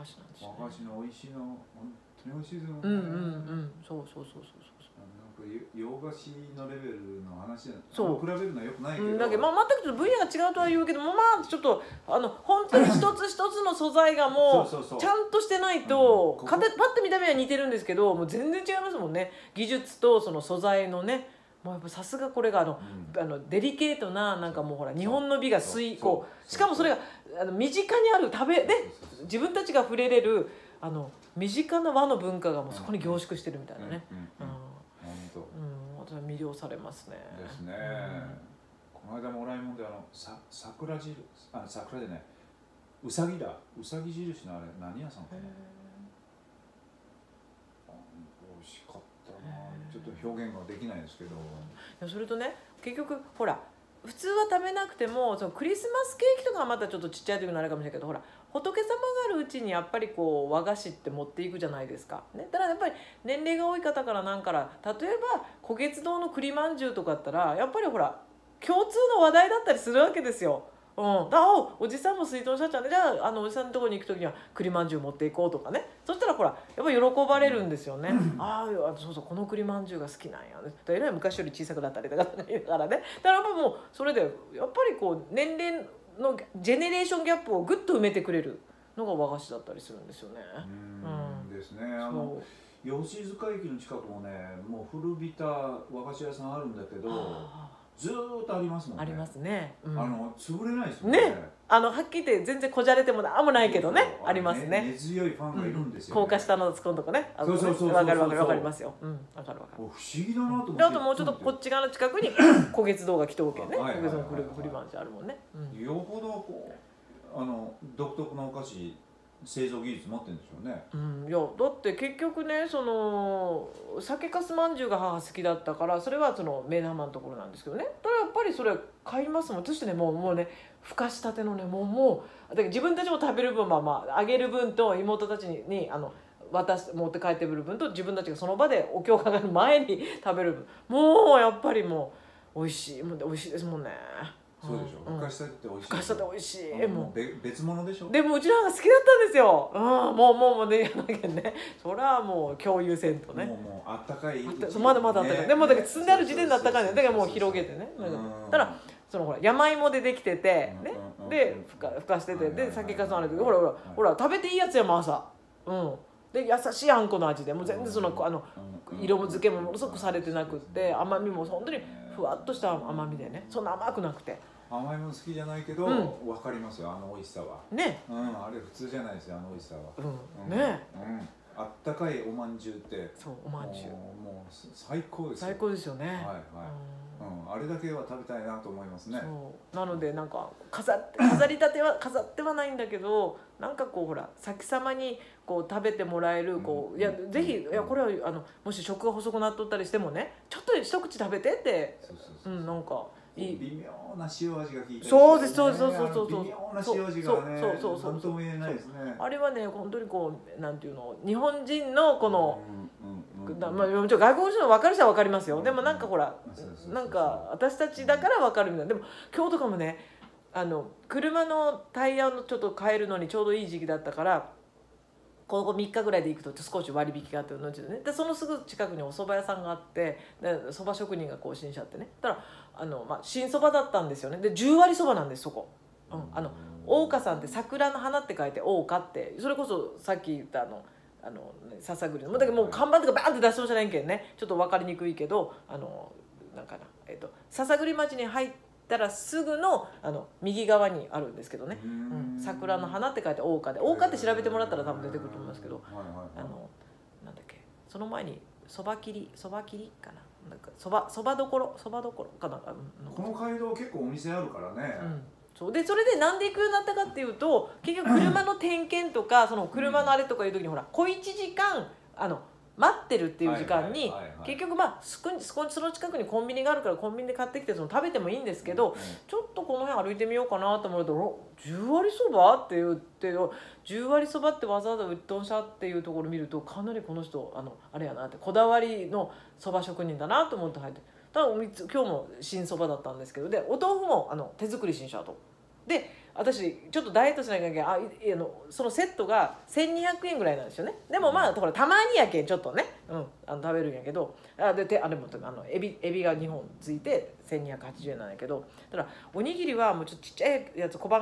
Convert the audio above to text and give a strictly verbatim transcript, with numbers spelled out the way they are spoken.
菓子なんですよ、ね、和菓子の美味しいの本当に美味しいですよね。うんうんうん、そうそうそうそうそうそう。なんか洋菓子のレベルの話じゃない。そう比べるのは良くないけど。うん、だけどまあ全くちょっと分野が違うとは言うけども、まあちょっとあの本当に一つ一つの素材がもうちゃんとしてないと、うん、ここパッと見た目は似てるんですけど、もう全然違いますもんね。技術とその素材のね。もうやっぱさすがこれがあの、うん、あのデリケートななんかもうほら日本の美が水こうしかもそれがあの身近にある食べで自分たちが触れれるあの身近な和の文化がもうそこに凝縮してるみたいなね。私は魅了されますね。ですね。うん、この間もおらいもんであのさ桜汁あ桜じゃないうさぎだうさぎ印のあれ何屋さんかね。美味しかった。ちょっと表現ができないですけど、いやそれとね結局ほら普通は食べなくてもそのクリスマスケーキとかはまたちょっとちっちゃい時のあれかもしれないけどほら仏様があるうちにやっぱりこう和菓子って持っていくじゃないですか、ね、だからやっぱり年齢が多い方からなんから例えば古月堂の栗まんじゅうとかだったらやっぱりほら共通の話題だったりするわけですよ。うん、だおおじさんも水遁社長でじゃあ、 あのおじさんのところに行く時には栗まんじゅう持っていこうとかね。そしたらほらやっぱり喜ばれるんですよね。ああそうそうこの栗まんじゅうが好きなんやね。えらい昔より小さくなったりとかだからね。だからもうそれでやっぱりこう年齢のジェネレーションギャップをぐっと埋めてくれるのが和菓子だったりするんですよね。うんですね。あの吉塚駅の近くもねもう古びた和菓子屋さんあるんだけど。ずーっとありますもんね。ありますね。あの潰れないですもんね。あのはっきり言って全然こじゃれてもなんもないけどね、ありますね。根強いファンがいるんですよ。高架下のつこんとかね。そうそうそうそう。わかるわかるわかりますよ。うん、わかるわかる。不思議だなと思って。あともうちょっとこっち側の近くに古月堂が来ておけね。古月堂のフリマンジあるもんね。よほどこうあの独特なお菓子。製造技術持ってんでしょうね。うん、いやだって結局ねその酒かすまんじゅうが母好きだったからそれはその目玉のところなんですけどね。ただやっぱりそれ買いますもん。そしてねもうもうねふかしたてのねもうもうだから自分たちも食べる分まあまああげる分と妹たちに、にあの渡し持って帰ってくる分と自分たちがその場でお経をかかる前に食べる分もうやっぱりもう美味しいもう美味しいですもんね。そうでしょ。ふかしたって美味しい。ふかしたって美味しい。もう別物でしょ。でもうちの母が好きだったんですよ。うん、もうもうもうねやなきゃね。それはもう共有せんとね。もうもうあったかい。まだまだあったかい。でもだけど積んである時点であったかいね。だからもう広げてね。ただそのほら山芋でできててね。でふかふかしててで酒かすあるけどほらほらほら食べていいやつやも朝。うん。で優しいあんこの味でもう全然そのあの色も漬けもものすごくされてなくって甘みも本当にふわっとした甘みでね。そんな甘くなくて。甘いもの好きじゃないけど、わかりますよ、あの美味しさは。ね。うん、あれ普通じゃないですよ、あの美味しさは。うん、ね。うん、あったかいお饅頭って。そう、お饅頭。もう最高です。最高ですよね。はいはい。うん、あれだけは食べたいなと思いますね。そう。なので、なんか、飾って、飾り立ては飾ってはないんだけど。なんかこう、ほら、先様に、こう食べてもらえる、こう、いや、ぜひ、いや、これは、あの、もし食が細くなっとったりしてもね。ちょっと一口食べてって。うん、なんか。微妙な塩味が効いてる。そうですそうですそうそうそうそう。微妙な塩味がね。そうそうそう。なんとも言えないですね。あれはね本当にこうなんていうの日本人のこのまあもちろん外国人の分かる人は分かりますよ。でもなんかほらなんか私たちだから分かるみたいな。でも今日とかもねあの車のタイヤをちょっと変えるのにちょうどいい時期だったから。ここみっかぐらいで行くと少し割引があってのちでねでそのすぐ近くにお蕎麦屋さんがあって蕎麦職人が更新しちゃってねだからあの、まあ、新蕎麦だったんですよねでじゅう割蕎麦なんですそこ。うん、あの大花さんって桜の花って書いて大花ってそれこそさっき言ったあの。あの笹栗のだけどもう看板とかバーンって出してもじゃないけんねちょっと分かりにくいけどあのなんかな、えっと、笹栗町に入って。たらすぐのあの右側にあるんですけどね。うん、桜の花って書いて桜花で、桜花って調べてもらったら多分出てくると思いますけど、あのなんだっけ、その前にそば切りそば切りかな、なんかそばそばどころそばどころかな。この街道結構お店あるからね。うん、そうでそれでなんで行くようになったかっていうと、結局車の点検とかその車のあれとかいう時にほら小一時間あの。待ってるっていう時間に結局まあその近くにコンビニがあるからコンビニで買ってきてその食べてもいいんですけど、うん、ちょっとこの辺歩いてみようかなと思うと「じゅう割そば?」って言って「じゅう割そばってわざわざうっとんしゃ」っていうところ見るとかなりこの人 あの、あれやなってこだわりのそば職人だなと思って入ってただ今日も新そばだったんですけどでお豆腐もあの手作り新しゃと。で私ちょっとダイエットしなきゃいけない、ああのそのセットがせんにひゃくえんぐらいなんですよね。でもまあほらたまにやけんちょっとね、うん、あの食べるんやけど、あでてあでもあのエビエビがにほんついてせんにひゃくはちじゅうえんなんやけど、ただおにぎりはもうちょっとちっちゃいやつ小判